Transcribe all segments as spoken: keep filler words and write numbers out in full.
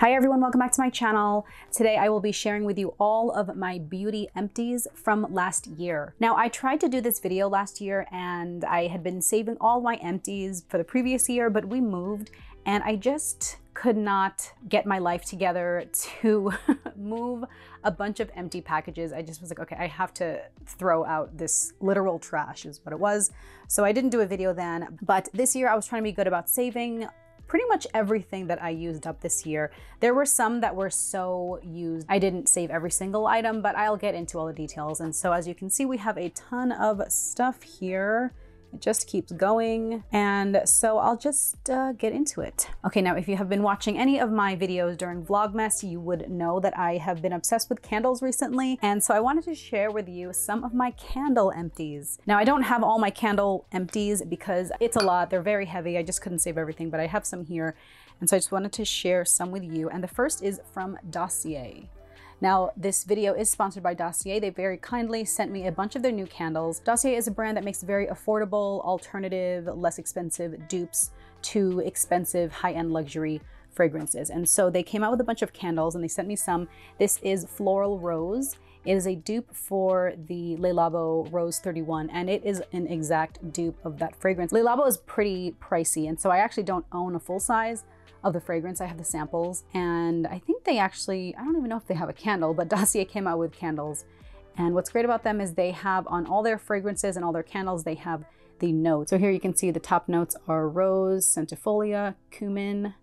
Hi everyone, welcome back to my channel. Today I will be sharing with you all of my beauty empties from last year. Now I tried to do this video last year and I had been saving all my empties for the previous year, but we moved and I just could not get my life together to move a bunch of empty packages. I just was like, okay, I have to throw out this literal trash is what it was. So I didn't do a video then, but this year I was trying to be good about saving pretty much everything that I used up this year. There were some that were so used, I didn't save every single item, but I'll get into all the details. And so as you can see, we have a ton of stuff here. It just keeps going. And so I'll just uh, get into it. Okay, now if you have been watching any of my videos during Vlogmas, you would know that I have been obsessed with candles recently. And so I wanted to share with you some of my candle empties. Now I don't have all my candle empties because it's a lot, they're very heavy. I just couldn't save everything, but I have some here. And so I just wanted to share some with you. And the first is from Dossier. Now, this video is sponsored by Dossier. They very kindly sent me a bunch of their new candles. Dossier is a brand that makes very affordable, alternative, less expensive dupes to expensive high-end luxury fragrances. And so they came out with a bunch of candles and they sent me some. This is Floral Rose. It is a dupe for the Le Labo Rose thirty-one, and it is an exact dupe of that fragrance. Le Labo is pretty pricey, and so I actually don't own a full size of the fragrance. I have the samples, and I think they actually, I don't even know if they have a candle, but Dossier came out with candles. And what's great about them is they have on all their fragrances and all their candles, they have the notes. So here you can see the top notes are rose, centifolia, cumin,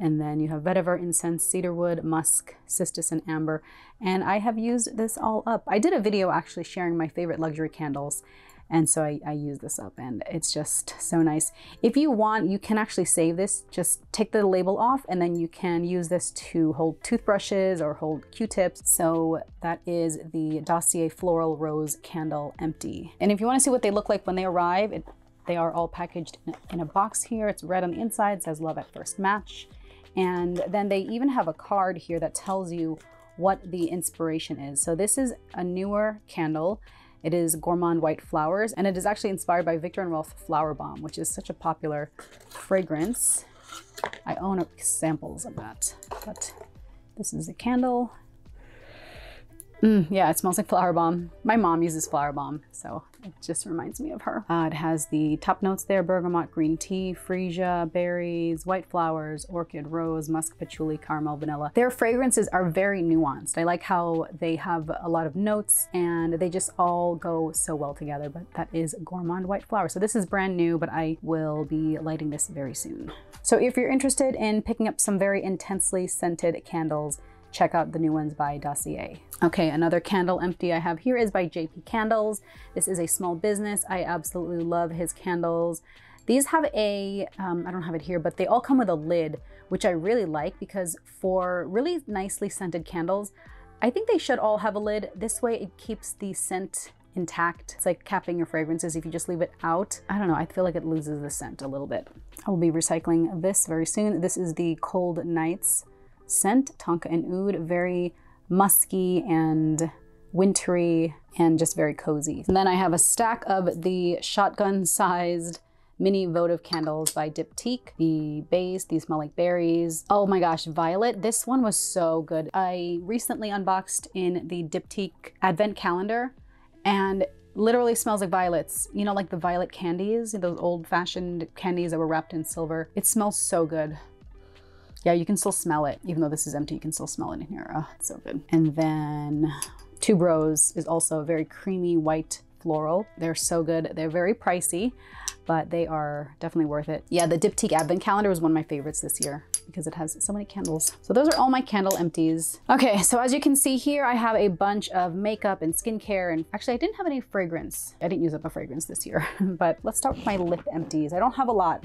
and then you have vetiver, incense, cedarwood, musk, cistus, and amber. And I have used this all up. I did a video actually sharing my favorite luxury candles. And so I, I use this up, and it's just so nice. If you want, you can actually save this. Just take the label off, and then you can use this to hold toothbrushes or hold Q-tips. So that is the Dossier Floral Rose Candle Empty. And if you want to see what they look like when they arrive, it, they are all packaged in a, in a box here. It's red on the inside, it says Love at First Match. And then they even have a card here that tells you what the inspiration is. So this is a newer candle. It is Gourmand White Flowers, and it is actually inspired by Viktor and Rolf Flower Bomb, which is such a popular fragrance. I own samples of that, but this is the candle. Mm, yeah, it smells like Flower Bomb. My mom uses Flower Bomb, so it just reminds me of her. Uh, it has the top notes there, bergamot, green tea, freesia, berries, white flowers, orchid, rose, musk, patchouli, caramel, vanilla. Their fragrances are very nuanced. I like how they have a lot of notes and they just all go so well together, but that is Gourmand White Flower. So this is brand new, but I will be lighting this very soon. So if you're interested in picking up some very intensely scented candles, check out the new ones by Dossier. Okay, another candle empty I have here is by J P Candles. This is a small business. I absolutely love his candles. These have a, um, I don't have it here, but they all come with a lid, which I really like because for really nicely scented candles, I think they should all have a lid. This way it keeps the scent intact. It's like capping your fragrances. If you just leave it out, I don't know, I feel like it loses the scent a little bit. I will be recycling this very soon. This is the Cold Nights scent, tonka and oud, very musky and wintry and just very cozy. And then I have a stack of the shotgun sized mini votive candles by Diptyque. The base, these smell like berries. Oh my gosh, violet. This one was so good. I recently unboxed in the Diptyque advent calendar and literally smells like violets. You know, like the violet candies, those old fashioned candies that were wrapped in silver. It smells so good. Yeah, you can still smell it. Even though this is empty, you can still smell it in here. Oh, it's so good. And then Tuberose is also a very creamy white floral. They're so good. They're very pricey, but they are definitely worth it. Yeah, the Diptyque Advent Calendar was one of my favorites this year because it has so many candles. So those are all my candle empties. Okay, so as you can see here, I have a bunch of makeup and skincare, and actually I didn't have any fragrance. I didn't use up a fragrance this year, but let's start with my lip empties. I don't have a lot.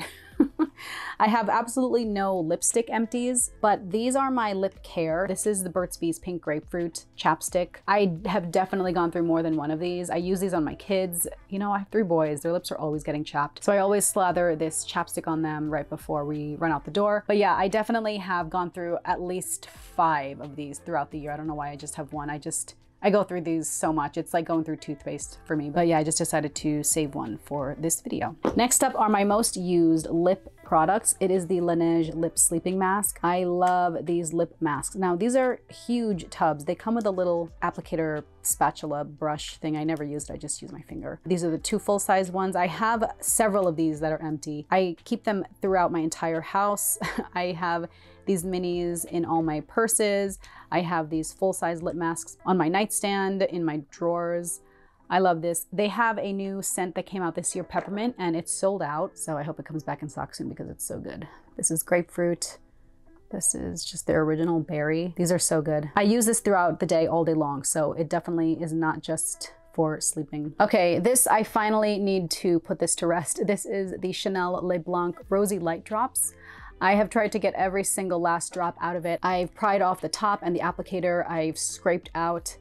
I have absolutely no lipstick empties, but these are my lip care. This is the Burt's Bees Pink Grapefruit Chapstick. I have definitely gone through more than one of these. I use these on my kids. You know, I have three boys. Their lips are always getting chapped. So I always slather this chapstick on them right before we run out the door. But yeah, I definitely have gone through at least five of these throughout the year. I don't know why I just have one. I just... I go through these so much. It's like going through toothpaste for me. But yeah, I just decided to save one for this video. Next up are my most used lip products. It is the Laneige Lip Sleeping Mask. I love these lip masks. Now, these are huge tubs. They come with a little applicator spatula brush thing. I never used it, I just use my finger. These are the two full-size ones. I have several of these that are empty. I keep them throughout my entire house. I have these minis in all my purses. I have these full-size lip masks on my nightstand, in my drawers. I love this. They have a new scent that came out this year, peppermint, and it's sold out. So I hope it comes back in stock soon because it's so good. This is grapefruit. This is just their original berry. These are so good. I use this throughout the day, all day long. So it definitely is not just for sleeping. Okay, this, I finally need to put this to rest. This is the Chanel Le Blanc Rosy Light Drops. I have tried to get every single last drop out of it. I've pried off the top and the applicator. I've scraped out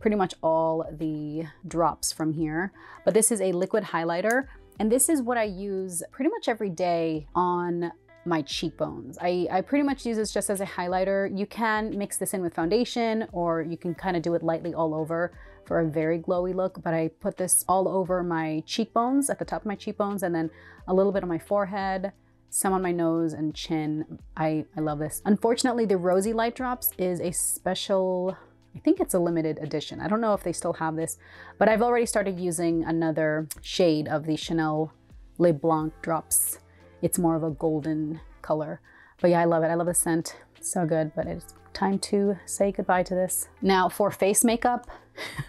pretty much all the drops from here. But this is a liquid highlighter, and this is what I use pretty much every day on my cheekbones. I, I pretty much use this just as a highlighter. You can mix this in with foundation, or you can kind of do it lightly all over for a very glowy look, but I put this all over my cheekbones, at the top of my cheekbones, and then a little bit on my forehead, some on my nose and chin. I, I love this. Unfortunately, the Rosy Light Drops is a special, I think it's a limited edition. I don't know if they still have this, but I've already started using another shade of the Chanel Le Blanc drops. It's more of a golden color. But yeah, I love it. I love the scent. It's so good, but it's time to say goodbye to this. Now for face makeup,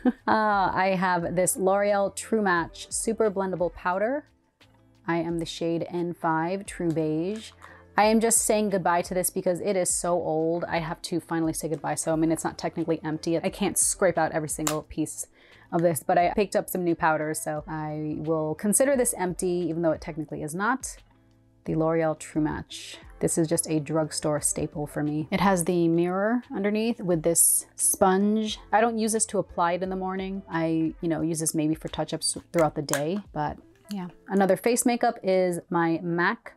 uh, I have this L'Oreal True Match Super Blendable Powder. I am the shade N five True Beige. I am just saying goodbye to this because it is so old. I have to finally say goodbye. So, I mean, it's not technically empty. I can't scrape out every single piece of this, but I picked up some new powders. So I will consider this empty, even though it technically is not. The L'Oreal True Match. This is just a drugstore staple for me. It has the mirror underneath with this sponge. I don't use this to apply it in the morning. I, you know, use this maybe for touch-ups throughout the day, but yeah. Another face makeup is my MAC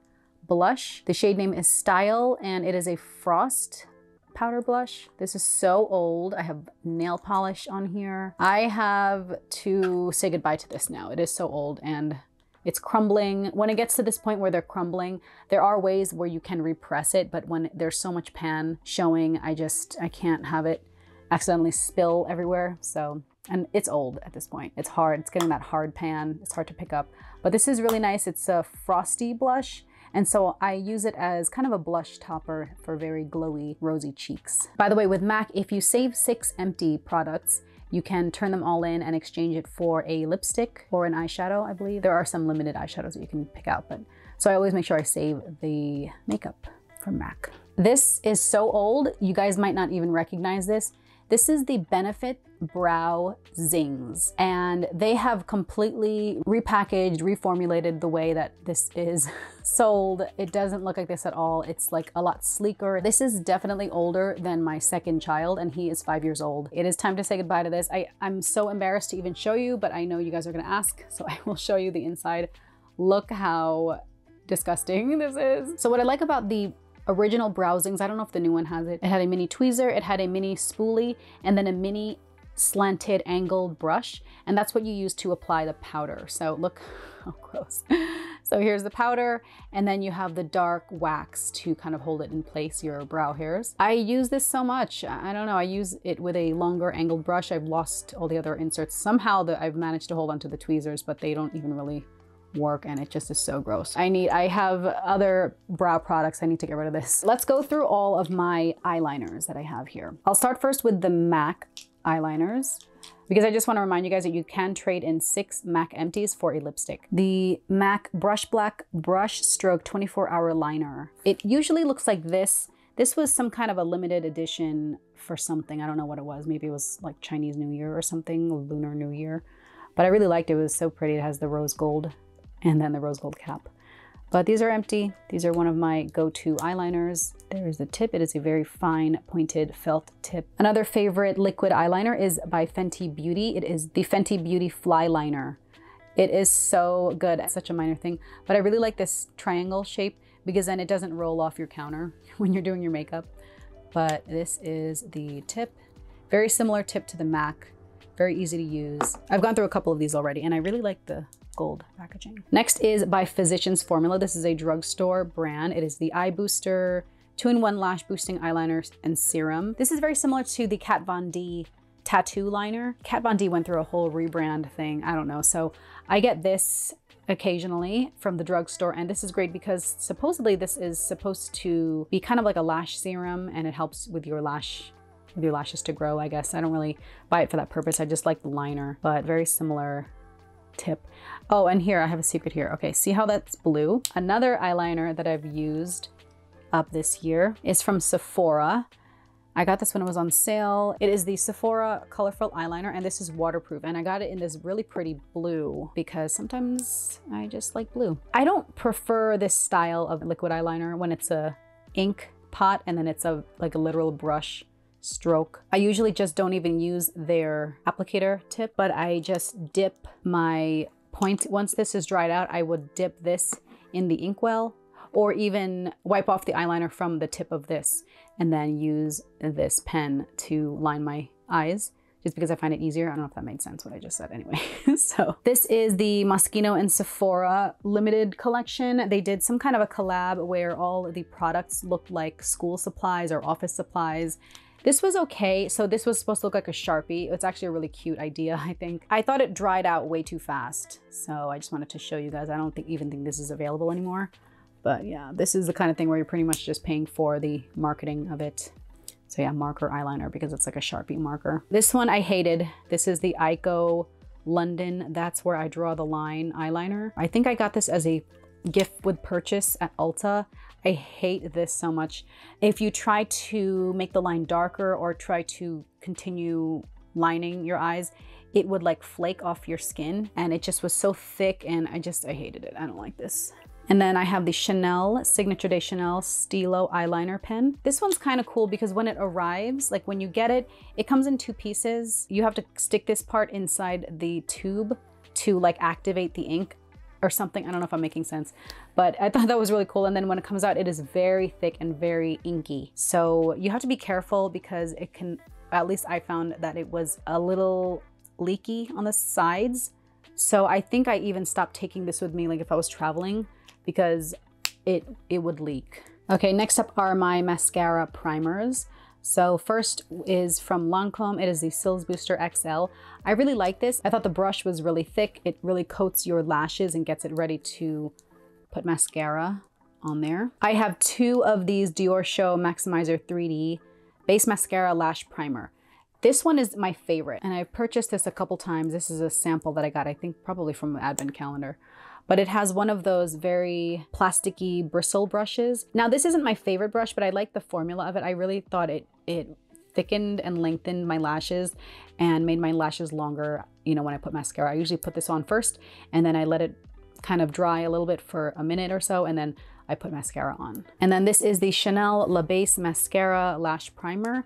blush. The shade name is Style, and it is a frost powder blush. This is so old. I have nail polish on here. I have to say goodbye to this now. It is so old and it's crumbling. When it gets to this point where they're crumbling, there are ways where you can repress it, but when there's so much pan showing, I just, I can't have it accidentally spill everywhere. So, and it's old at this point. It's hard. It's getting that hard pan. It's hard to pick up, but this is really nice. It's a frosty blush. And so I use it as kind of a blush topper for very glowy, rosy cheeks. By the way, with MAC, if you save six empty products, you can turn them all in and exchange it for a lipstick or an eyeshadow, I believe. There are some limited eyeshadows that you can pick out, but so I always make sure I save the makeup from MAC. This is so old, you guys might not even recognize this. This is the Benefit Brow Zings, and they have completely repackaged, reformulated the way that this is sold. It doesn't look like this at all. It's like a lot sleeker. This is definitely older than my second child, and he is five years old. It is time to say goodbye to this. I, I'm so embarrassed to even show you, but I know you guys are gonna ask, so I will show you the inside. Look how disgusting this is. So what I like about the original Brow Zings, I don't know if the new one has it. It had a mini tweezer, it had a mini spoolie, and then a mini slanted angled brush, and that's what you use to apply the powder. So look, oh gross. So here's the powder, and then you have the dark wax to kind of hold it in place, your brow hairs. I use this so much. I don't know, I use it with a longer angled brush. I've lost all the other inserts. Somehow that I've managed to hold onto the tweezers, but they don't even really work, and it just is so gross. I need, I have other brow products. I need to get rid of this. Let's go through all of my eyeliners that I have here. I'll start first with the MAC eyeliners, because I just want to remind you guys that you can trade in six MAC empties for a lipstick. The MAC Brush Black Brush Stroke twenty-four hour Liner. It usually looks like this. This was some kind of a limited edition for something. I don't know what it was. Maybe it was like Chinese New Year or something, Lunar New Year. But I really liked it. It was so pretty. It has the rose gold and then the rose gold cap. But these are empty. These are one of my go-to eyeliners. There is the tip. It is a very fine pointed felt tip. Another favorite liquid eyeliner is by Fenty Beauty. It is the Fenty Beauty Fly Liner. It is so good. It's such a minor thing, but I really like this triangle shape because then it doesn't roll off your counter when you're doing your makeup. But this is the tip. Very similar tip to the MAC. Very easy to use. I've gone through a couple of these already, and I really like the gold packaging. Next is by Physicians Formula. This is a drugstore brand. It is the Eye Booster, two in one Lash Boosting Eyeliner and Serum. This is very similar to the Kat Von D Tattoo Liner. Kat Von D went through a whole rebrand thing, I don't know. So I get this occasionally from the drugstore, and this is great because supposedly this is supposed to be kind of like a lash serum, and it helps with your lash with your lashes to grow, I guess. I don't really buy it for that purpose. I just like the liner, but very similar tip. Oh, and here, I have a secret here. Okay, see how that's blue? Another eyeliner that I've used up this year is from Sephora. I got this when it was on sale. It is the Sephora Colorful Eyeliner, and this is waterproof. And I got it in this really pretty blue because sometimes I just like blue. I don't prefer this style of liquid eyeliner when it's a ink pot and then it's a like a literal brush stroke. I usually just don't even use their applicator tip, but I just dip my point. Once this is dried out, I would dip this in the inkwell, or even wipe off the eyeliner from the tip of this and then use this pen to line my eyes, just because I find it easier. I don't know if that made sense what I just said anyway. So this is the Moschino and Sephora limited collection. They did some kind of a collab where all the products looked like school supplies or office supplies. This was okay. So this was supposed to look like a Sharpie. It's actually a really cute idea, I think. I thought it dried out way too fast, so I just wanted to show you guys. I don't think, even think this is available anymore. But yeah, this is the kind of thing where you're pretty much just paying for the marketing of it. So yeah, marker eyeliner, because it's like a Sharpie marker. This one I hated. This is the Ico London That's Where I Draw the Line eyeliner. I think I got this as a gift with purchase at Ulta. I hate this so much. If you try to make the line darker or try to continue lining your eyes, it would like flake off your skin, and it just was so thick, and I just, I hated it. I don't like this. And then I have the Chanel, Signature de Chanel Stilo Eyeliner Pen. This one's kind of cool because when it arrives, like when you get it, it comes in two pieces. You have to stick this part inside the tube to like activate the ink or something. I don't know if I'm making sense, but I thought that was really cool. And then when it comes out, it is very thick and very inky. So you have to be careful because it can, at least I found that it was a little leaky on the sides. So I think I even stopped taking this with me, like if I was traveling, because it it would leak. Okay, next up are my mascara primers. So first is from Lancôme. It is the Cils Booster X L. I really like this. I thought the brush was really thick. It really coats your lashes and gets it ready to put mascara on there. I have two of these Dior Show Maximizer three D Base Mascara Lash Primer. This one is my favorite, and I've purchased this a couple times. This is a sample that I got, I think probably from an advent calendar, but it has one of those very plasticky bristle brushes. Now this isn't my favorite brush, but I like the formula of it. I really thought it, it thickened and lengthened my lashes and made my lashes longer. You know, when I put mascara, I usually put this on first and then I let it kind of dry a little bit for a minute or so, and then I put mascara on. And then this is the Chanel La Base Mascara Lash Primer.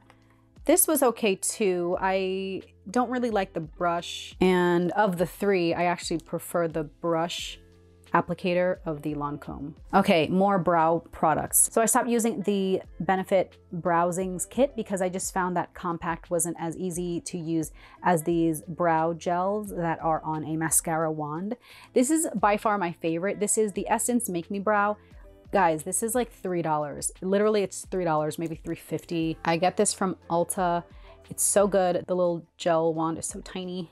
This was okay too. I don't really like the brush, and of the three, I actually prefer the brush applicator of the Lancôme. Okay, more brow products. So I stopped using the Benefit Browsings Kit because I just found that compact wasn't as easy to use as these brow gels that are on a mascara wand. This is by far my favorite. This is the Essence Make Me Brow. Guys, this is like three dollars. Literally, it's three dollars, maybe three fifty. I get this from Ulta. It's so good. The little gel wand is so tiny.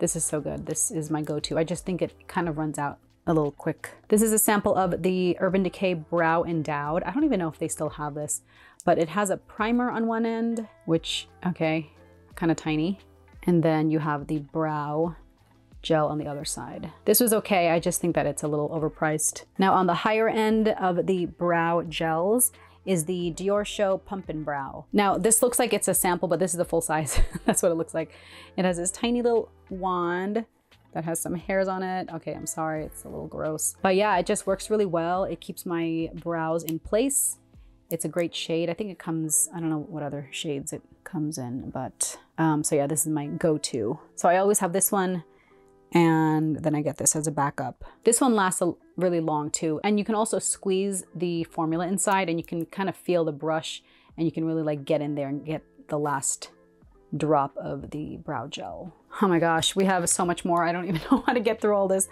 This is so good. This is my go-to. I just think it kind of runs out a little quick. This is a sample of the Urban Decay Brow Endowed. I don't even know if they still have this, but it has a primer on one end, which, okay, kind of tiny. And then you have the brow gel on the other side. This was okay. I just think that it's a little overpriced. Now on the higher end of the brow gels is the Dior Show Pump and Brow. Now this looks like it's a sample, but this is the full size. That's what it looks like. It has this tiny little wand that has some hairs on it. Okay, I'm sorry, it's a little gross. But yeah, it just works really well. It keeps my brows in place. It's a great shade. I think it comes, I don't know what other shades it comes in, but um, so yeah, this is my go-to. So I always have this one, and then I get this as a backup. This one lasts a really long too, and you can also squeeze the formula inside, and you can kind of feel the brush, and you can really like get in there and get the last drop of the brow gel. Oh my gosh, we have so much more. I don't even know how to get through all this.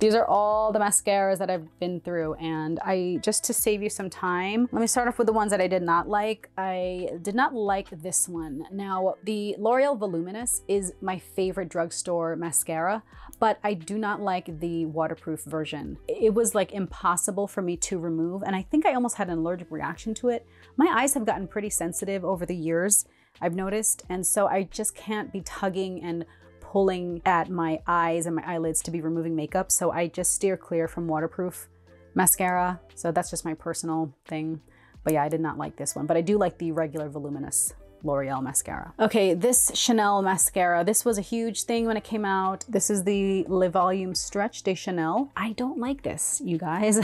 These are all the mascaras that I've been through, and I, just to save you some time, let me start off with the ones that I did not like. I did not like this one. Now, the L'Oreal Voluminous is my favorite drugstore mascara, but I do not like the waterproof version. It was like impossible for me to remove, and I think I almost had an allergic reaction to it. My eyes have gotten pretty sensitive over the years, I've noticed, and so I just can't be tugging and pulling at my eyes and my eyelids to be removing makeup, so I just steer clear from waterproof mascara. So that's just my personal thing. But yeah, I did not like this one, but I do like the regular Voluminous L'Oreal mascara. Okay, this Chanel mascara, this was a huge thing when it came out. This is the Le Volume Stretch de Chanel. I don't like this, you guys.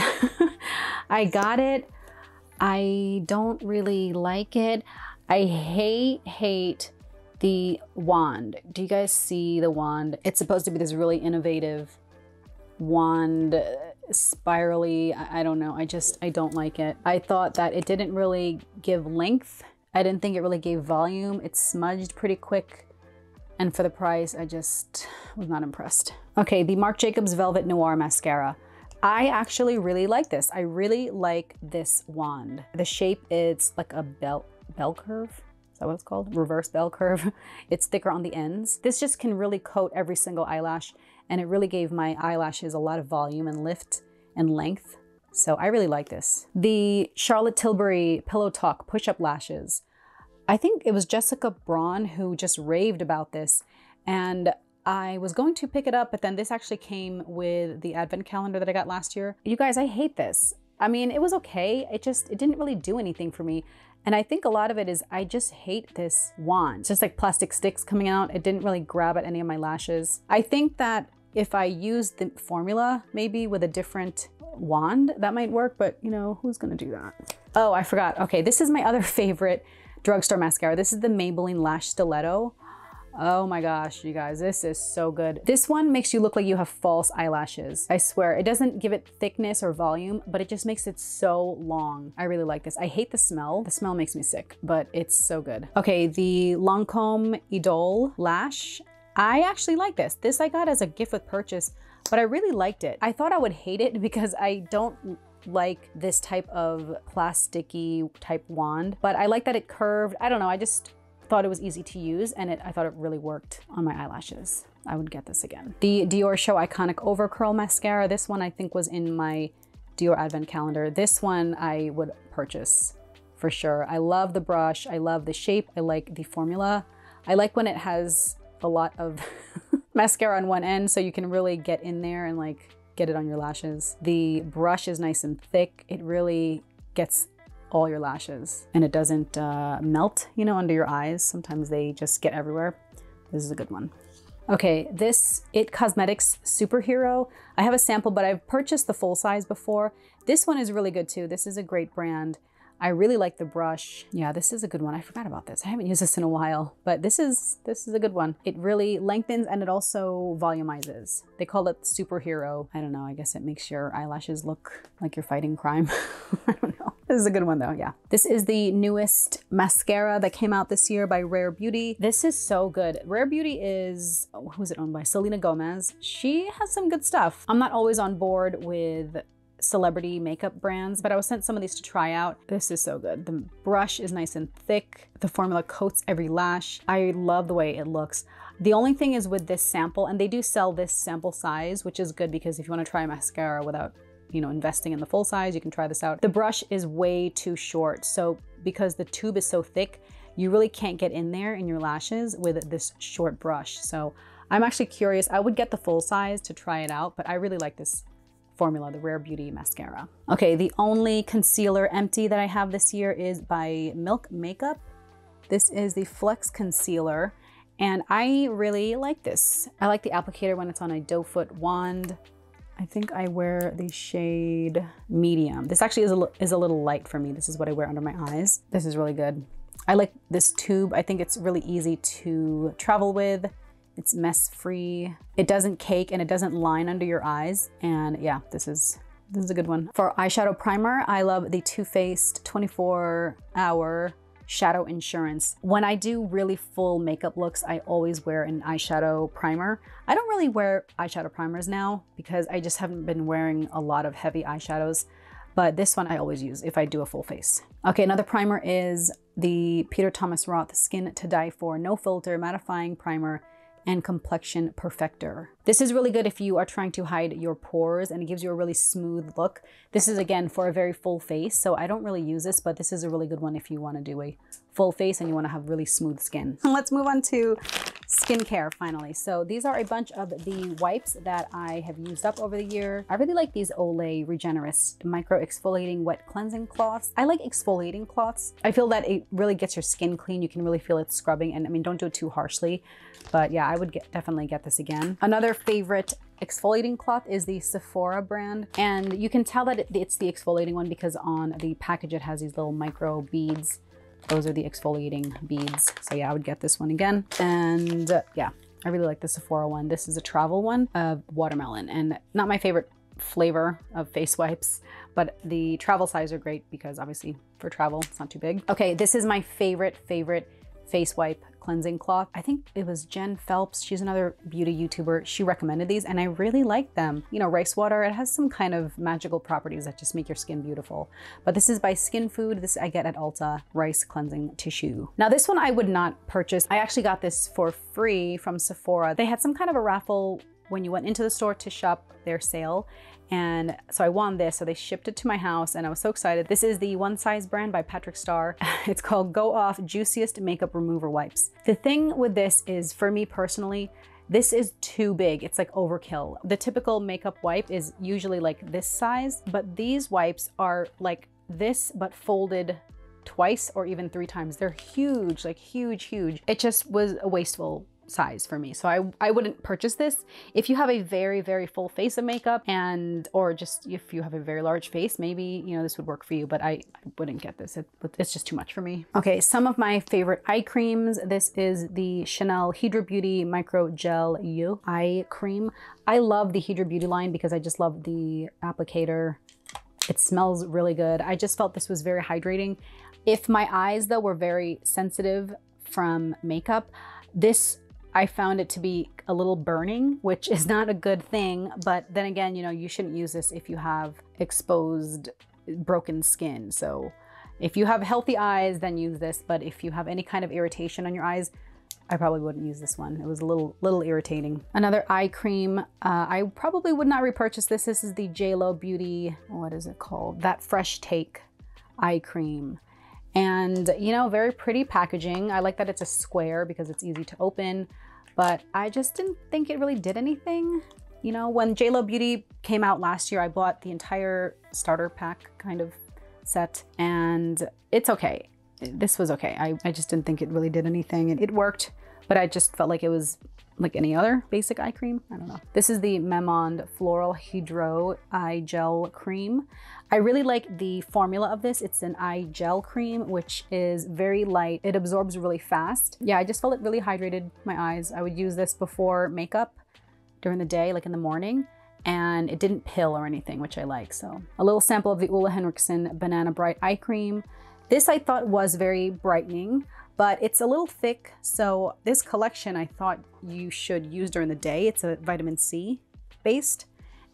I got it. I don't really like it. I hate, hate the wand. Do you guys see the wand? It's supposed to be this really innovative wand, spirally. I, I don't know. I just, I don't like it. I thought that it didn't really give length. I didn't think it really gave volume. It smudged pretty quick. And for the price, I just was not impressed. Okay, the Marc Jacobs Velvet Noir Mascara. I actually really like this. I really like this wand. The shape, it's like a bell, bell curve. Is that what it's called? Reverse bell curve. It's thicker on the ends. This just can really coat every single eyelash, and it really gave my eyelashes a lot of volume and lift and length. So I really like this. The Charlotte Tilbury Pillow Talk Push-Up Lashes. I think it was Jessica Braun who just raved about this, and I was going to pick it up, but then this actually came with the advent calendar that I got last year. You guys, I hate this. I mean, it was okay. It just, it didn't really do anything for me. And I think a lot of it is I just hate this wand. It's just like plastic sticks coming out. It didn't really grab at any of my lashes. I think that if I used the formula, maybe with a different wand, that might work, but you know, who's gonna do that? Oh, I forgot. Okay, this is my other favorite drugstore mascara. This is the Maybelline Lash Stiletto. Oh my gosh, you guys, this is so good. This one makes you look like you have false eyelashes. I swear, it doesn't give it thickness or volume, but it just makes it so long. I really like this. I hate the smell. The smell makes me sick, but it's so good. Okay, the Lancôme Idole Lash. I actually like this. This I got as a gift with purchase, but I really liked it. I thought I would hate it because I don't like this type of plasticky type wand, but I like that it curved. I don't know, I just thought it was easy to use, and it, I thought it really worked on my eyelashes. I would get this again. The Dior Show Iconic Over Curl Mascara. This one I think was in my Dior Advent Calendar. This one I would purchase for sure. I love the brush. I love the shape. I like the formula. I like when it has a lot of mascara on one end, so you can really get in there and like get it on your lashes. The brush is nice and thick. It really gets all your lashes, and it doesn't uh, melt, you know, under your eyes. Sometimes they just get everywhere. This is a good one. Okay, this It Cosmetics Superhero. I have a sample, but I've purchased the full size before. This one is really good too. This is a great brand. I really like the brush. Yeah, this is a good one. I forgot about this. I haven't used this in a while, but this is this is a good one. It really lengthens, and it also volumizes. They call it Superhero. I don't know. I guess it makes your eyelashes look like you're fighting crime. I don't know. This is a good one though, yeah. This is the newest mascara that came out this year by Rare Beauty. This is so good. Rare Beauty is, oh, who's it owned by? Selena Gomez. She has some good stuff. I'm not always on board with celebrity makeup brands, but I was sent some of these to try out. This is so good. The brush is nice and thick. The formula coats every lash. I love the way it looks. The only thing is with this sample, and they do sell this sample size, which is good because if you want to try a mascara without, you know, investing in the full size, you can try this out. The brush is way too short. So because the tube is so thick, you really can't get in there in your lashes with this short brush. So I'm actually curious. I would get the full size to try it out, but I really like this formula, the Rare Beauty mascara. Okay, the only concealer empty that I have this year is by Milk Makeup. This is the Flex Concealer, and I really like this. I like the applicator when it's on a doe foot wand. I think I wear the shade medium. This actually is a, is a little light for me. This is what I wear under my eyes. This is really good. I like this tube. I think it's really easy to travel with. It's mess-free. It doesn't cake, and it doesn't line under your eyes. And yeah, this is this is a good one. For eyeshadow primer, I love the Too Faced twenty-four hour shadow insurance. When I do really full makeup looks, I always wear an eyeshadow primer. I don't really wear eyeshadow primers now because I just haven't been wearing a lot of heavy eyeshadows, but this one I always use if I do a full face. Okay, another primer is the Peter Thomas Roth Skin to Die For No Filter Mattifying Primer and Complexion Perfector. This is really good if you are trying to hide your pores, and it gives you a really smooth look. This is again for a very full face, so I don't really use this, but this is a really good one if you want to do a full face and you want to have really smooth skin. Let's move on to skincare finally. So these are a bunch of the wipes that I have used up over the year. I really like these Olay Regenerist Micro Exfoliating Wet Cleansing Cloths. I like exfoliating cloths. I feel that it really gets your skin clean. You can really feel it scrubbing, and I mean, don't do it too harshly, but yeah, I would get, definitely get this again. Another favorite exfoliating cloth is the Sephora brand, and you can tell that it, it's the exfoliating one because on the package it has these little micro beads. Those are the exfoliating beads. So yeah, I would get this one again. And uh, yeah, I really like the Sephora one. This is a travel one of watermelon, and not my favorite flavor of face wipes, but the travel size are great because obviously for travel, it's not too big. Okay, this is my favorite, favorite face wipe cleansing cloth. I think it was Jen Phelps. She's another beauty YouTuber. She recommended these and I really like them. You know, rice water, it has some kind of magical properties that just make your skin beautiful. But this is by Skin Food. This I get at Ulta, rice cleansing tissue. Now this one I would not purchase. I actually got this for free from Sephora. They had some kind of a raffle when you went into the store to shop their sale. And so I won this, so they shipped it to my house and I was so excited. This is the One Size brand by Patrick Star. It's called Go Off Juiciest Makeup Remover Wipes. The thing with this is, for me personally, this is too big. It's like overkill. The typical makeup wipe is usually like this size, but these wipes are like this, but folded twice or even three times. They're huge, like huge, huge. It just was a wasteful size for me, so I, I wouldn't purchase this. If you have a very very full face of makeup, and or just if you have a very large face, maybe, you know, this would work for you, but I, I wouldn't get this. It, it's just too much for me. Okay, some of my favorite eye creams. This is the Chanel Hydra Beauty Micro Gel You Eye Cream. I love the Hydra Beauty line because I just love the applicator. It smells really good. I just felt this was very hydrating. If my eyes though were very sensitive from makeup, this I found it to be a little burning, which is not a good thing. But then again, you know, you shouldn't use this if you have exposed, broken skin. So if you have healthy eyes, then use this. But if you have any kind of irritation on your eyes, I probably wouldn't use this one. It was a little, little irritating. Another eye cream, uh, I probably would not repurchase this. This is the J Lo Beauty, what is it called? That Fresh Take eye cream. And, you know, very pretty packaging. I like that it's a square because it's easy to open, but I just didn't think it really did anything. You know, when J Lo Beauty came out last year, I bought the entire starter pack kind of set, and it's okay. This was okay. I, I just didn't think it really did anything. It, it worked, but I just felt like it was like any other basic eye cream. I don't know. This is the Memond Floral Hydro Eye Gel Cream. I really like the formula of this. It's an eye gel cream, which is very light. It absorbs really fast. Yeah, I just felt it really hydrated my eyes. I would use this before makeup during the day, like in the morning, and it didn't pill or anything, which I like. So a little sample of the Ola Henriksen Banana Bright Eye Cream. This I thought was very brightening, but it's a little thick. So this collection I thought you should use during the day. It's a vitamin C based.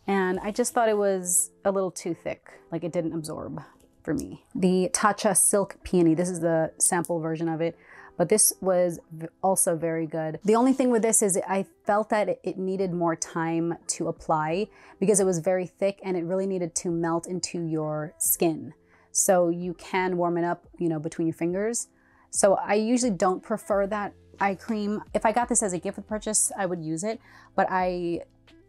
And I just thought it was a little too thick. Like it didn't absorb for me. The Tatcha Silk Peony. This is the sample version of it, but this was also very good. The only thing with this is I felt that it needed more time to apply because it was very thick and it really needed to melt into your skin. So you can warm it up, you know, between your fingers. So I usually don't prefer that eye cream. If I got this as a gift with purchase, I would use it, but I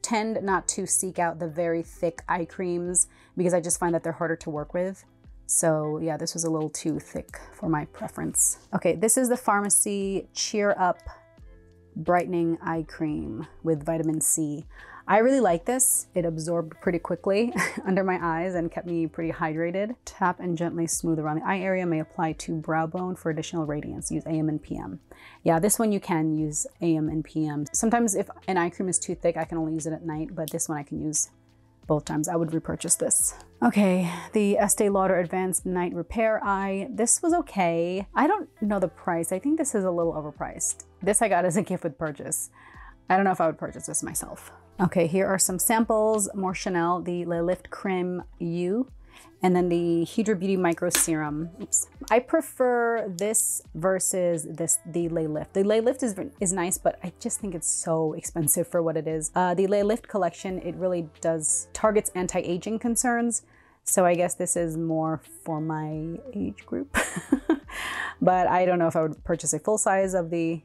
tend not to seek out the very thick eye creams because I just find that they're harder to work with. So yeah, this was a little too thick for my preference. Okay, this is the Pharmacy Cheer Up Brightening Eye Cream with vitamin C. I really like this. It absorbed pretty quickly under my eyes and kept me pretty hydrated. Tap and gently smooth around the eye area. May apply to brow bone for additional radiance. Use A M and P M. Yeah, this one you can use A M and P M. Sometimes if an eye cream is too thick, I can only use it at night, but this one I can use both times. I would repurchase this. Okay, the Estee Lauder Advanced Night Repair Eye. This was okay. I don't know the price. I think this is a little overpriced. This I got as a gift with purchase. I don't know if I would purchase this myself. Okay, here are some samples. More Chanel, the Le Lift Creme U, and then the Hydra Beauty Micro Serum. Oops. I prefer this versus this, the Le Lift. The Le Lift is, is nice, but I just think it's so expensive for what it is. Uh, the Le Lift collection, it really does, targets anti-aging concerns. So I guess this is more for my age group. But I don't know if I would purchase a full size of the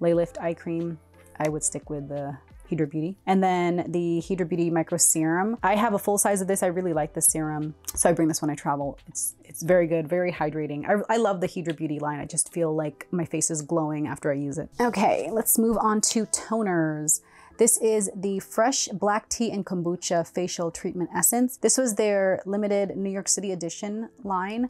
Le Lift eye cream. I would stick with the Hydra Beauty. And then the Hydra Beauty Micro Serum. I have a full size of this. I really like this serum. So I bring this when I travel. It's it's very good, very hydrating. I, I love the Hydra Beauty line. I just feel like my face is glowing after I use it. Okay, let's move on to toners. This is the Fresh Black Tea and Kombucha Facial Treatment Essence. This was their limited New York City edition line.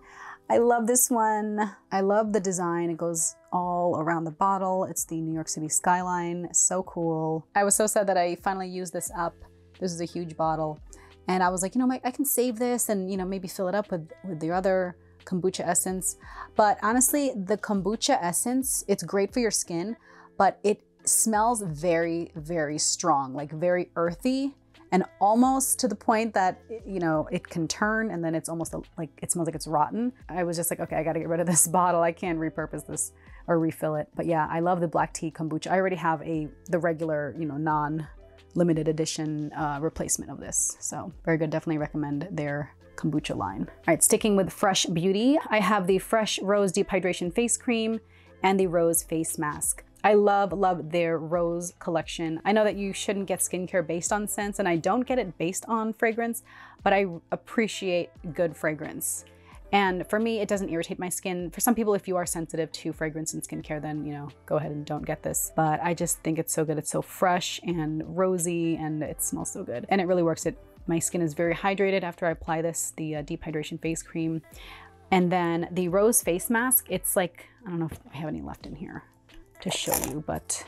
I love this one. I love the design. It goes all around the bottle. It's the New York City skyline. So cool. I was so sad that I finally used this up. This is a huge bottle. And I was like, you know, I can save this and, you know, maybe fill it up with, with the other kombucha essence. But honestly, the kombucha essence, it's great for your skin, but it smells very, very strong, like very earthy. And almost to the point that, you know, it can turn and then it's almost like, it smells like it's rotten. I was just like, okay, I gotta get rid of this bottle. I can't repurpose this or refill it. But yeah, I love the black tea kombucha. I already have a, the regular, you know, non-limited edition uh, replacement of this. So very good, definitely recommend their kombucha line. All right, sticking with Fresh Beauty, I have the Fresh Rose Deep Hydration Face Cream and the Rose Face Mask. I love, love their Rose collection. I know that you shouldn't get skincare based on scents, and I don't get it based on fragrance, but I appreciate good fragrance. And for me, it doesn't irritate my skin. For some people, if you are sensitive to fragrance and skincare, then, you know, go ahead and don't get this. But I just think it's so good. It's so fresh and rosy, and it smells so good. And it really works. It, my skin is very hydrated after I apply this, the uh, Deep Hydration Face Cream. And then the Rose Face Mask, it's like, I don't know if I have any left in here to show you, but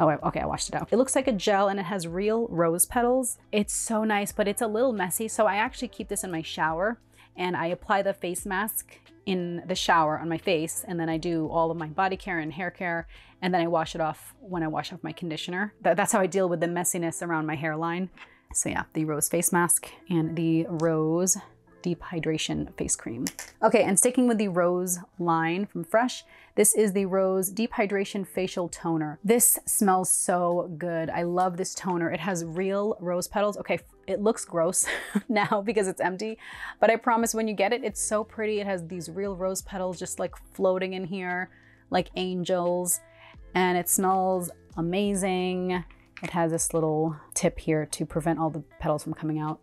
oh, okay, I washed it out. It looks like a gel and it has real rose petals. It's so nice, but it's a little messy. So I actually keep this in my shower and I apply the face mask in the shower on my face. And then I do all of my body care and hair care. And then I wash it off when I wash off my conditioner. That, that's how I deal with the messiness around my hairline. So yeah, the Rose Face Mask and the Rose Deep Hydration Face Cream. Okay, and sticking with the Rose line from Fresh, this is the Rose Deep Hydration Facial Toner. This smells so good. I love this toner. It has real rose petals. Okay, it looks gross now because it's empty, but I promise when you get it, it's so pretty. It has these real rose petals just like floating in here like angels, and it smells amazing. It has this little tip here to prevent all the petals from coming out.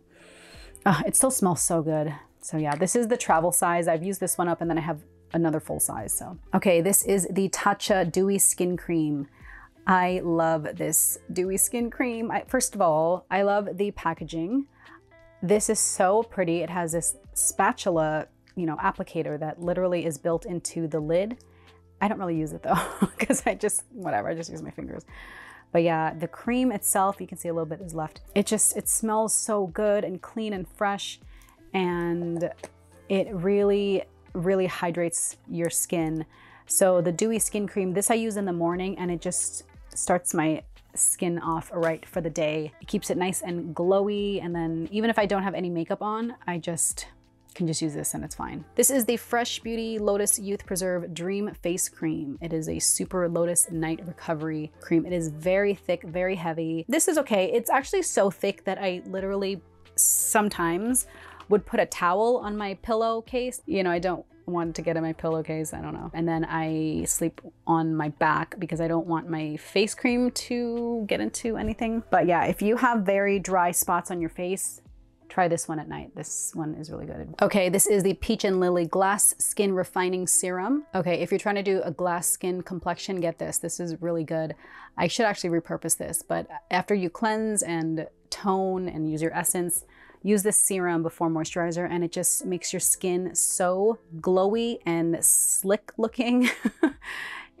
Uh, it still smells so good. So yeah, this is the travel size. I've used this one up and then I have another full size, so. Okay, this is the Tatcha Dewy Skin Cream. I love this Dewy Skin Cream. I, first of all, I love the packaging. This is so pretty. It has this spatula, you know, applicator that literally is built into the lid. I don't really use it though, because I just, whatever, I just use my fingers. But yeah, the cream itself, you can see a little bit is left. It just, it smells so good and clean and fresh. And it really, really hydrates your skin. So the Dewy Skin Cream, this I use in the morning and it just starts my skin off right for the day. It keeps it nice and glowy. And then even if I don't have any makeup on, I just can just use this and it's fine. This is the Fresh Beauty Lotus Youth Preserve Dream Face Cream. It is a Super Lotus Night Recovery Cream. It is very thick, very heavy. This is okay. It's actually so thick that I literally sometimes would put a towel on my pillowcase. You know, I don't want to get in my pillowcase, I don't know. And then I sleep on my back because I don't want my face cream to get into anything. But yeah, if you have very dry spots on your face, try this one at night. This one is really good. Okay, this is the Peach and Lily Glass Skin Refining Serum. Okay, if you're trying to do a glass skin complexion, get this. This is really good. I should actually repurpose this, but after you cleanse and tone and use your essence, use this serum before moisturizer and it just makes your skin so glowy and slick looking.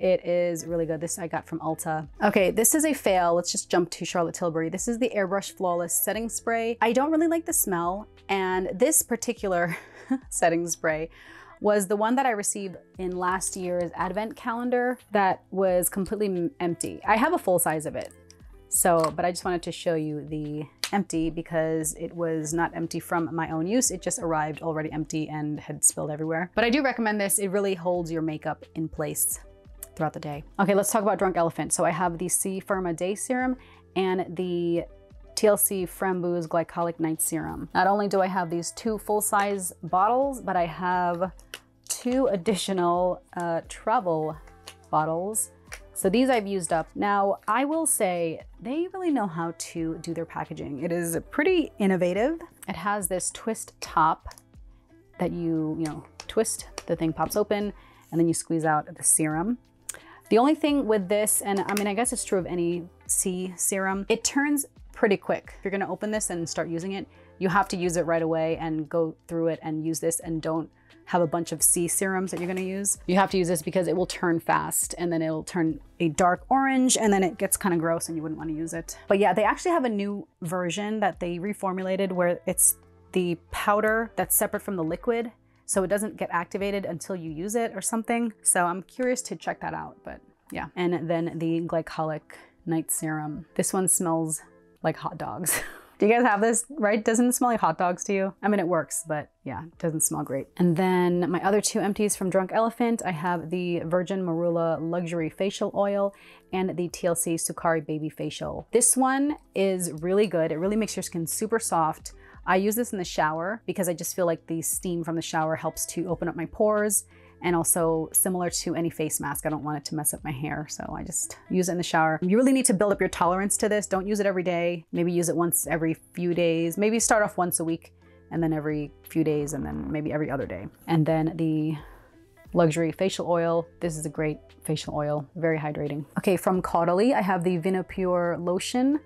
It is really good. This I got from Ulta. Okay, this is a fail. Let's just jump to Charlotte Tilbury. This is the Airbrush Flawless Setting Spray. I don't really like the smell, and this particular setting spray was the one that I received in last year's advent calendar that was completely empty. I have a full size of it, so, but I just wanted to show you the empty because it was not empty from my own use. It just arrived already empty and had spilled everywhere. But I do recommend this. It really holds your makeup in place throughout the day. Okay, let's talk about Drunk Elephant. So I have the C Firma Day Serum and the T L C Framboise Glycolic Night Serum. Not only do I have these two full-size bottles, but I have two additional uh, travel bottles. So these I've used up. Now, I will say they really know how to do their packaging. It is pretty innovative. It has this twist top that you, you know, twist, the thing pops open, and then you squeeze out the serum. The only thing with this, and I mean, I guess it's true of any C serum, it turns pretty quick. If you're gonna open this and start using it, you have to use it right away and go through it and use this, and don't have a bunch of C serums that you're gonna use. You have to use this because it will turn fast, and then it'll turn a dark orange, and then it gets kind of gross and you wouldn't wanna use it. But yeah, they actually have a new version that they reformulated where it's the powder that's separate from the liquid, so it doesn't get activated until you use it or something. So I'm curious to check that out, but yeah. And then the Glycolic Night Serum. This one smells like hot dogs. Do you guys have this, right? Doesn't it smell like hot dogs to you? I mean, it works, but yeah, it doesn't smell great. And then my other two empties from Drunk Elephant, I have the Virgin Marula Luxury Facial Oil and the T L C Sukari Baby Facial. This one is really good. It really makes your skin super soft. I use this in the shower because I just feel like the steam from the shower helps to open up my pores, and also similar to any face mask, I don't want it to mess up my hair, so I just use it in the shower. You really need to build up your tolerance to this. Don't use it every day. Maybe use it once every few days. Maybe start off once a week, and then every few days, and then maybe every other day. And then the Luxury Facial Oil. This is a great facial oil, very hydrating. Okay, from Caudalie, I have the Vinopure Lotion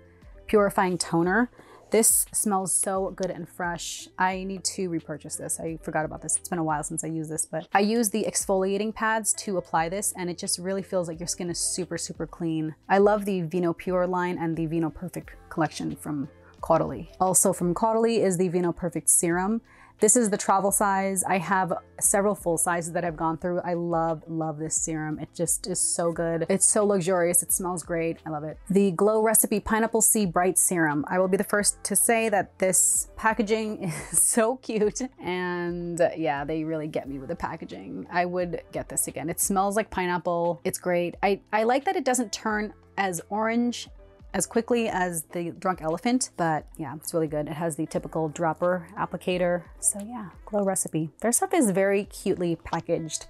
Purifying Toner. This smells so good and fresh. I need to repurchase this. I forgot about this. It's been a while since I used this, but I use the exfoliating pads to apply this, and it just really feels like your skin is super, super clean. I love the Vino Pure line and the Vino Perfect collection from Caudalie. Also from Caudalie is the Vino Perfect Serum. This is the travel size. I have several full sizes that I've gone through. I love, love this serum. It just is so good. It's so luxurious. It smells great. I love it. The Glow Recipe Pineapple Sea Bright Serum. I will be the first to say that this packaging is so cute. And yeah, they really get me with the packaging. I would get this again. It smells like pineapple. It's great. I, I like that it doesn't turn as orange as quickly as the Drunk Elephant, but yeah, it's really good. It has the typical dropper applicator. So yeah, Glow Recipe. Their stuff is very cutely packaged,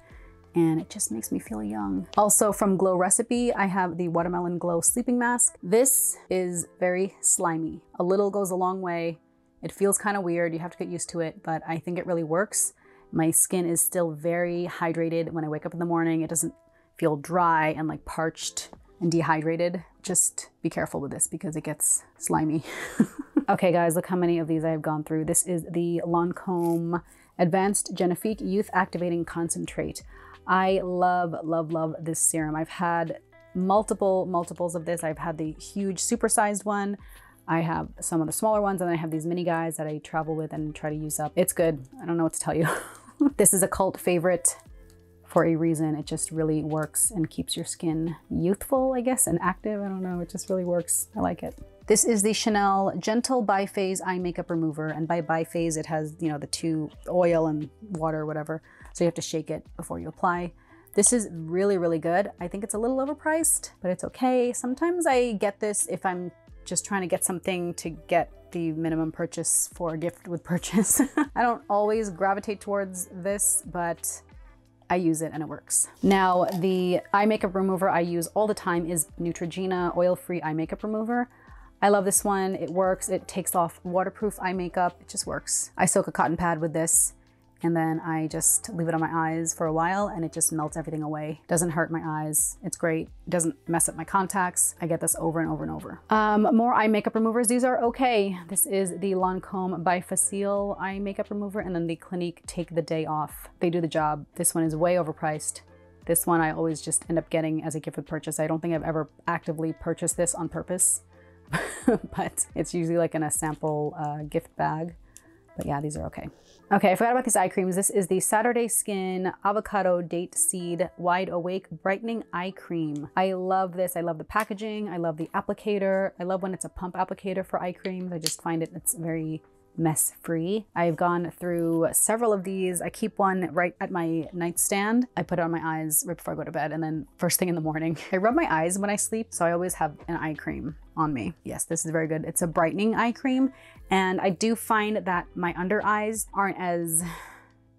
and it just makes me feel young. Also from Glow Recipe, I have the Watermelon Glow Sleeping Mask. This is very slimy. A little goes a long way. It feels kind of weird. You have to get used to it, but I think it really works. My skin is still very hydrated when I wake up in the morning. It doesn't feel dry and like parched and dehydrated. Just be careful with this because it gets slimy. Okay guys, look how many of these I have gone through. This is the Lancôme Advanced Genifique Youth Activating Concentrate. I love, love, love this serum. I've had multiple multiples of this. I've had the huge supersized one. I have some of the smaller ones, and I have these mini guys that I travel with and try to use up. It's good. I don't know what to tell you. This is a cult favorite for a reason. It just really works and keeps your skin youthful, I guess, and active. I don't know, it just really works. I like it. This is the Chanel Gentle Biphase Eye Makeup Remover, and by biphase it has, you know, the two oil and water, whatever, so you have to shake it before you apply. This is really, really good. I think it's a little overpriced, but it's okay. Sometimes I get this if I'm just trying to get something to get the minimum purchase for a gift with purchase. I don't always gravitate towards this, but I use it and it works. Now, the eye makeup remover I use all the time is Neutrogena Oil-Free Eye Makeup Remover. I love this one. It works. It takes off waterproof eye makeup. It just works. I soak a cotton pad with this, and then I just leave it on my eyes for a while, and it just melts everything away. Doesn't hurt my eyes. It's great. It doesn't mess up my contacts. I get this over and over and over. Um, more eye makeup removers. These are okay. This is the Lancôme Bifacial Eye Makeup Remover, and then the Clinique Take the Day Off. They do the job. This one is way overpriced, This one I always just end up getting as a gift with purchase. I don't think I've ever actively purchased this on purpose, but it's usually like in a sample uh, gift bag. But yeah, these are okay. Okay, I forgot about these eye creams. This is the Saturday Skin Avocado Date Seed Wide Awake Brightening Eye Cream. I love this. I love the packaging. I love the applicator. I love when it's a pump applicator for eye creams. I just find it, it's very mess-free. I've gone through several of these. I keep one right at my nightstand. I put it on my eyes right before I go to bed and then first thing in the morning. I rub my eyes when I sleep, so I always have an eye cream on me. Yes, this is very good. It's a brightening eye cream, and I do find that my under eyes aren't as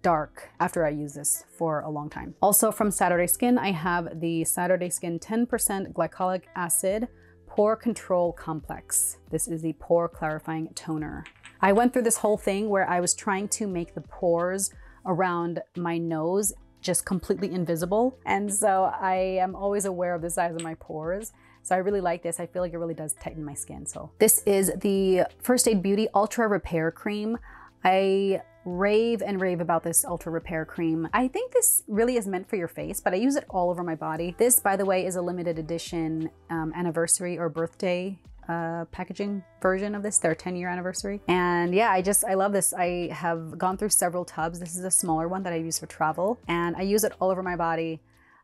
dark after I use this for a long time. Also from Saturday Skin, I have the Saturday Skin ten percent Glycolic Acid Pore Control Complex. This is the Pore Clarifying Toner. I went through this whole thing where I was trying to make the pores around my nose just completely invisible. And so I am always aware of the size of my pores. So I really like this. I feel like it really does tighten my skin. So this is the First Aid Beauty Ultra Repair Cream. I rave and rave about this Ultra Repair Cream. I think this really is meant for your face, but I use it all over my body. This, by the way, is a limited edition um, anniversary or birthday Uh, packaging version of this, their ten year anniversary. And yeah, I just, I love this. I have gone through several tubs. This is a smaller one that I use for travel, and I use it all over my body.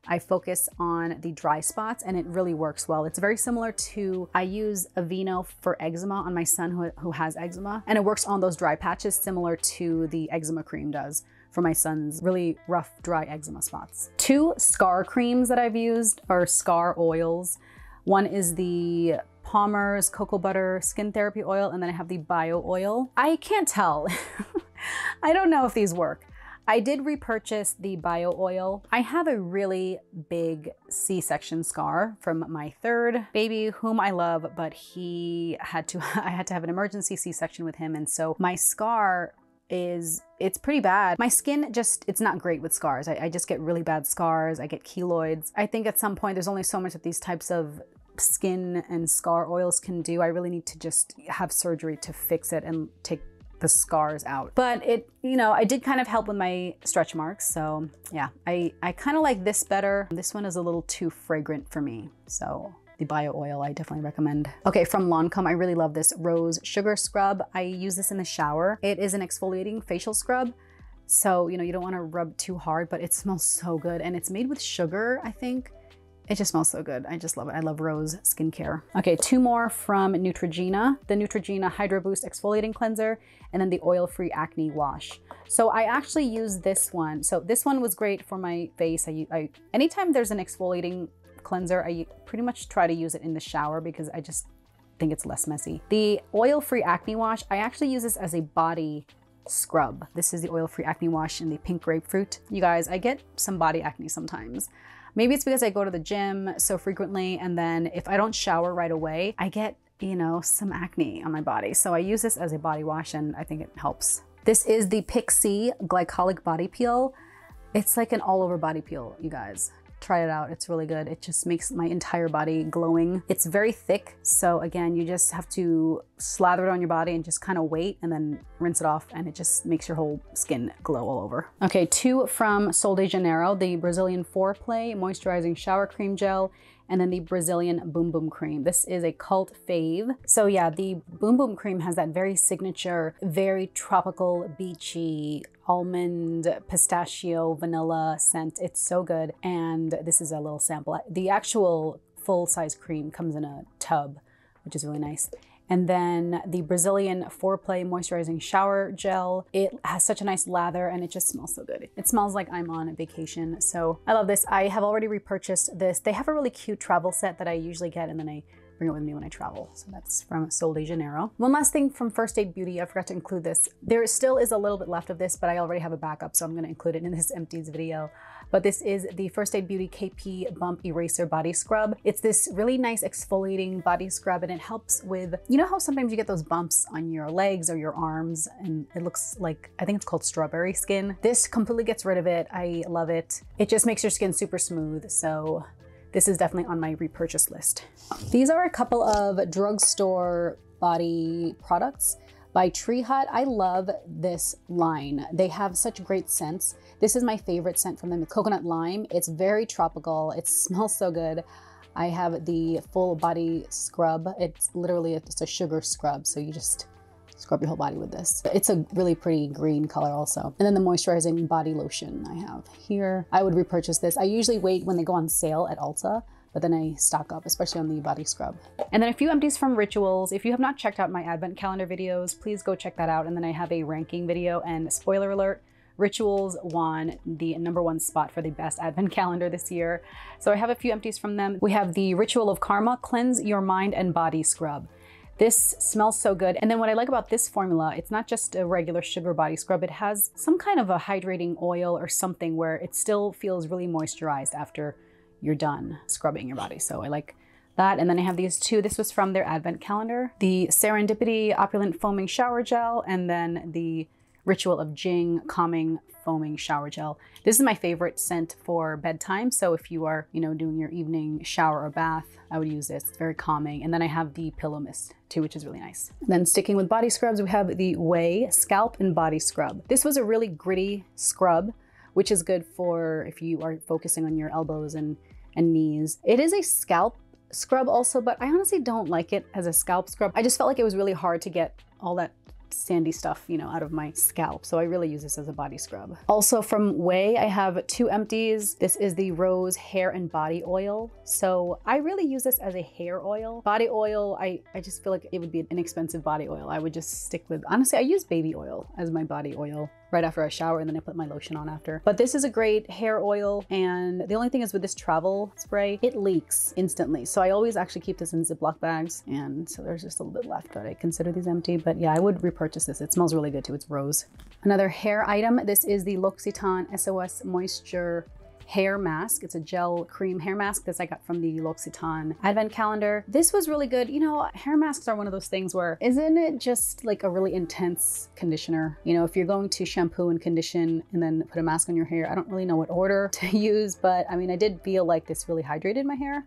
I focus on the dry spots and it really works well. It's very similar to, I use Aveeno for eczema on my son who, who has eczema, and it works on those dry patches similar to the eczema cream does for my son's really rough, dry eczema spots. Two scar creams that I've used are scar oils. One is the Palmer's Cocoa Butter Skin Therapy Oil, and then I have the Bio Oil. I can't tell. I don't know if these work. I did repurchase the Bio Oil. I have a really big C section scar from my third baby, whom I love, but he had to, I had to have an emergency C section with him, and so my scar is, it's pretty bad. My skin just, it's not great with scars. I, I just get really bad scars. I get keloids. I think at some point there's only so much that these types of skin and scar oils can do. I really need to just have surgery to fix it and take the scars out. But it, you know, I did kind of help with my stretch marks. So yeah, I, I kind of like this better. This one is a little too fragrant for me. So the Bio Oil, I definitely recommend. Okay, from Lancôme, I really love this Rose Sugar Scrub. I use this in the shower. It is an exfoliating facial scrub. So, you know, you don't want to rub too hard, but it smells so good. And it's made with sugar, I think. It just smells so good. I just love it. I love Rose skincare. Okay, two more from Neutrogena. The Neutrogena Hydro Boost Exfoliating Cleanser, and then the Oil-Free Acne Wash. So I actually use this one. So this one was great for my face. I, I anytime there's an exfoliating cleanser, I pretty much try to use it in the shower because I just think it's less messy. The Oil-Free Acne Wash, I actually use this as a body scrub. This is the Oil-Free Acne Wash in the Pink Grapefruit. You guys, I get some body acne sometimes. Maybe it's because I go to the gym so frequently, and then if I don't shower right away, I get, you know, some acne on my body. So I use this as a body wash and I think it helps. This is the Pixie Glycolic Body Peel. It's like an all over body peel, you guys. Try it out, it's really good. It just makes my entire body glowing. It's very thick, so again, you just have to slather it on your body and just kind of wait and then rinse it off, and it just makes your whole skin glow all over. Okay, two from Sol de Janeiro, the Brazilian Foreplay Moisturizing Shower Cream Gel, and then the Brazilian Boom Boom Cream. This is a cult fave. So yeah, the Boom Boom Cream has that very signature, very tropical, beachy, almond, pistachio, vanilla scent. It's so good. And this is a little sample. The actual full-size cream comes in a tub, which is really nice. And then the Brazilian Foreplay Moisturizing Shower Gel. It has such a nice lather and it just smells so good. It smells like I'm on vacation. So I love this. I have already repurchased this. They have a really cute travel set that I usually get, and then I bring it with me when I travel. So that's from Sol de Janeiro. One last thing from First Aid Beauty. I forgot to include this. There still is a little bit left of this, but I already have a backup, so I'm going to include it in this empties video. But this is the First Aid Beauty K P Bump Eraser Body Scrub. It's this really nice exfoliating body scrub, and it helps with, you know how sometimes you get those bumps on your legs or your arms and it looks like, I think it's called strawberry skin. This completely gets rid of it. I love it. It just makes your skin super smooth. So this is definitely on my repurchase list. These are a couple of drugstore body products by Tree Hut. I love this line. They have such great scents. This is my favorite scent from them, the coconut lime. It's very tropical. It smells so good. I have the full body scrub. It's literally just a sugar scrub, so you just scrub your whole body with this. It's a really pretty green color also. And then the moisturizing body lotion I have here. I would repurchase this. I usually wait when they go on sale at Ulta, but then I stock up, especially on the body scrub. And then a few empties from Rituals. If you have not checked out my advent calendar videos, please go check that out. And then I have a ranking video, and spoiler alert, Rituals won the number one spot for the best advent calendar this year. So I have a few empties from them. We have the Ritual of Karma Cleanse Your Mind and Body Scrub. This smells so good. And then what I like about this formula, it's not just a regular sugar body scrub. It has some kind of a hydrating oil or something where it still feels really moisturized after you're done scrubbing your body. So I like that. And then I have these two. This was from their advent calendar. The Serendipity Opulent Foaming Shower Gel, and then the Ritual of Jing Calming Foaming Shower Gel. This is my favorite scent for bedtime. So if you are, you know, doing your evening shower or bath, I would use this. It's very calming. And then I have the Pillow Mist too, which is really nice. And then sticking with body scrubs, we have the Whey Scalp and Body Scrub. This was a really gritty scrub, which is good for if you are focusing on your elbows and, and knees. It is a scalp scrub also, but I honestly don't like it as a scalp scrub. I just felt like it was really hard to get all that sandy stuff, you know, out of my scalp. So I really use this as a body scrub. Also from Whey, I have two empties. This is the Rose Hair and Body Oil. So I really use this as a hair oil. Body oil, I, I just feel like it would be an inexpensive body oil. I would just stick with, honestly, I use baby oil as my body oil right after I shower, and then I put my lotion on after. But this is a great hair oil, and the only thing is with this travel spray, it leaks instantly. So I always actually keep this in Ziploc bags, and so there's just a little bit left, but I consider these empty. But yeah, I would repurchase this. It smells really good too. It's rose. Another hair item. This is the L'Occitane S O S Moisture Hair Mask. It's a gel cream hair mask. This I got from the L'Occitane advent calendar. This was really good. You know, hair masks are one of those things where, isn't it just like a really intense conditioner? You know, if you're going to shampoo and condition and then put a mask on your hair, I don't really know what order to use, but I mean, I did feel like this really hydrated my hair.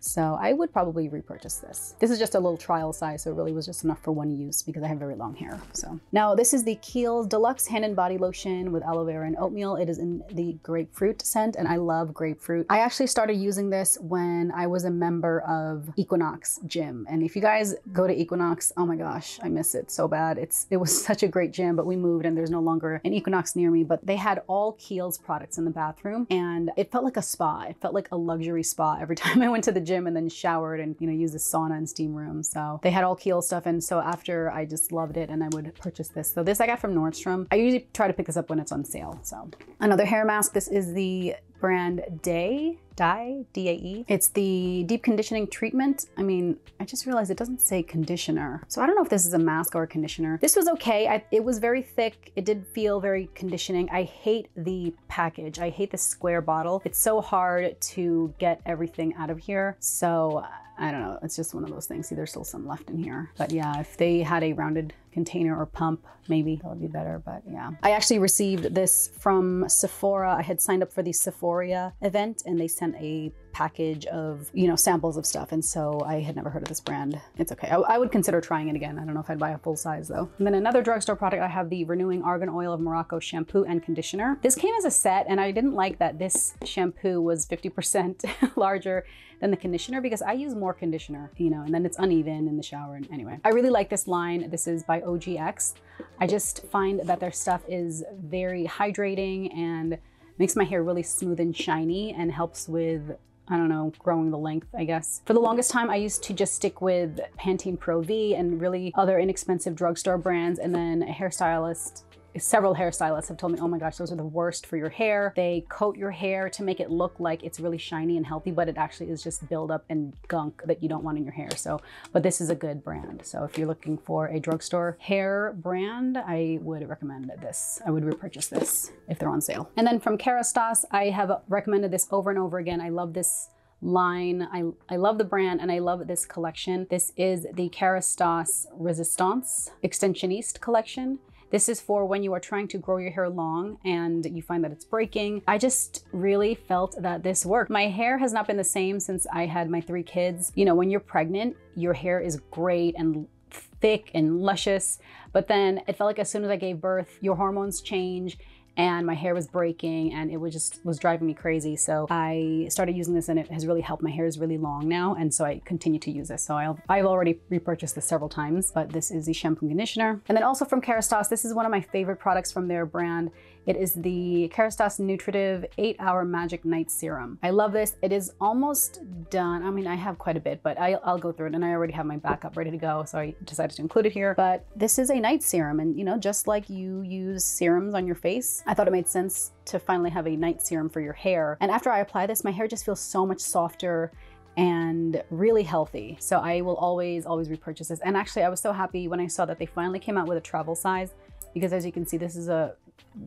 So I would probably repurchase this. This is just a little trial size, so it really was just enough for one use because I have very long hair. So now this is the Kiehl's Deluxe Hand and Body Lotion with aloe vera and oatmeal. It is in the grapefruit scent, and I love grapefruit. I actually started using this when I was a member of Equinox Gym. And if you guys go to Equinox, oh my gosh, I miss it so bad. It's It was such a great gym, but we moved and there's no longer an Equinox near me, but they had all Kiehl's products in the bathroom, and it felt like a spa. It felt like a luxury spa every time I went to the gym and then showered and, you know, use the sauna and steam room. So they had all Kiehl's stuff, and so after I just loved it, and I would purchase this. So this I got from Nordstrom. I usually try to pick this up when it's on sale. So another hair mask. This is the brand Day, Dye, D A E. It's the Deep Conditioning Treatment. I mean, I just realized it doesn't say conditioner. So I don't know if this is a mask or a conditioner. This was okay. I, it was very thick. It did feel very conditioning. I hate the package. I hate the square bottle. It's so hard to get everything out of here. So I don't know. It's just one of those things. See, there's still some left in here. But yeah, if they had a rounded container or pump, maybe that would be better, but yeah. I actually received this from Sephora. I had signed up for the Sephora event, and they sent a package of, you know, samples of stuff. And so I had never heard of this brand. It's okay. I, I would consider trying it again. I don't know if I'd buy a full size though. And then another drugstore product, I have the Renewing Argan Oil of Morocco shampoo and conditioner. This came as a set, and I didn't like that this shampoo was fifty percent larger than the conditioner, because I use more conditioner, you know, and then it's uneven in the shower. And anyway, I really like this line. This is by O G X. I just find that their stuff is very hydrating and makes my hair really smooth and shiny, and helps with, I don't know, growing the length, I guess. For the longest time, I used to just stick with Pantene Pro V and really other inexpensive drugstore brands. And then a hairstylist, several hairstylists have told me, oh my gosh, those are the worst for your hair. They coat your hair to make it look like it's really shiny and healthy, but it actually is just buildup and gunk that you don't want in your hair. So, but this is a good brand. So if you're looking for a drugstore hair brand, I would recommend this. I would repurchase this if they're on sale. And then from Kerastase, I have recommended this over and over again. I love this line. I, I love the brand, and I love this collection. This is the Kerastase Resistance Extensioniste collection. This is for when you are trying to grow your hair long and you find that it's breaking. I just really felt that this worked. My hair has not been the same since I had my three kids. You know, when you're pregnant, your hair is great and thick and luscious. But then it felt like as soon as I gave birth, your hormones change and my hair was breaking and it was just was driving me crazy. So I started using this and it has really helped. My hair is really long now, and so I continue to use this. So I'll, I've already repurchased this several times, but this is the shampoo and conditioner. And then also from Kerastase, this is one of my favorite products from their brand. It is the Kerastase Nutritive eight hour Magic Night Serum. I love this. It is almost done. I mean, I have quite a bit, but I, I'll go through it, and I already have my backup ready to go, so I decided to include it here. But this is a night serum, and you know, just like you use serums on your face, I thought it made sense to finally have a night serum for your hair. And after I apply this, my hair just feels so much softer and really healthy. So I will always, always repurchase this. And actually, I was so happy when I saw that they finally came out with a travel size, because as you can see, this is a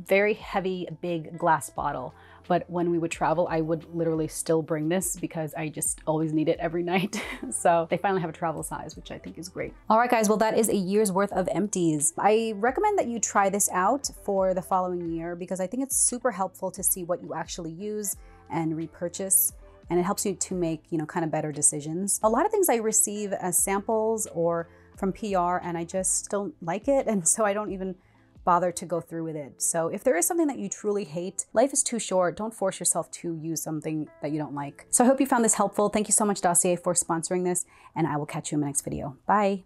very heavy, big glass bottle. But when we would travel, I would literally still bring this because I just always need it every night. So they finally have a travel size, which I think is great. All right, guys, well, that is a year's worth of empties. I recommend that you try this out for the following year because I think it's super helpful to see what you actually use and repurchase. And it helps you to make, you know, kind of better decisions. A lot of things I receive as samples or from P R, and I just don't like it. And so I don't even bother to go through with it. So if there is something that you truly hate, life is too short. Don't force yourself to use something that you don't like. So I hope you found this helpful. Thank you so much, Dossier, for sponsoring this, and I will catch you in my next video. Bye.